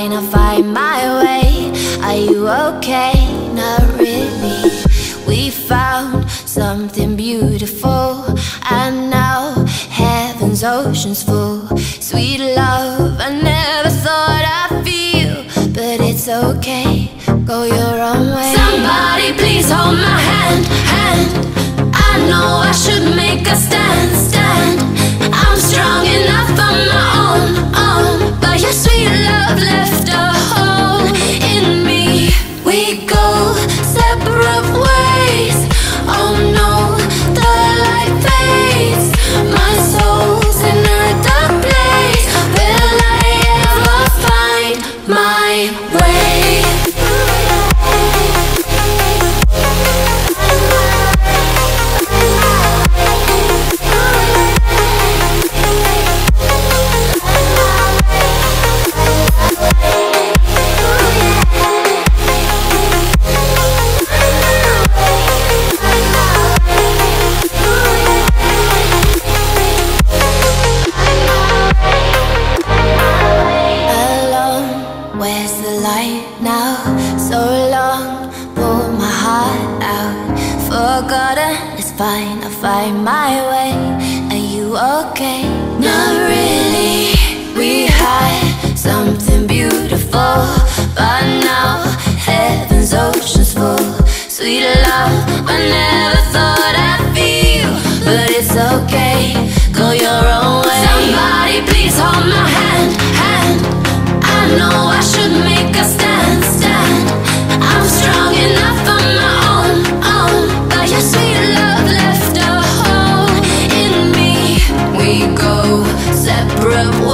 trying to find my way. Are you okay? Not really. We found something beautiful, and now heaven's ocean's full. Sweet love, I never thought I'd feel, but it's okay, go your own way. Somebody please hold my hand, hand. I know I should make a stand, stand. I'm strong enough on my own, own. But your sweet love left a hole in me. We go separate ways. Oh no, the light fades. My soul's in a dark place. Will I ever find my way? Fine, I'll find my way. Are you okay? Not really. We had something beautiful, but now heaven's ocean's full. Sweet love, I never thought I'd feel, but it's okay, go your own way. Somebody please hold my hand, hand. I know I should make a stand, stand. I'm strong enough on my own, own. But your sweet love left a hole in me. We go separate ways.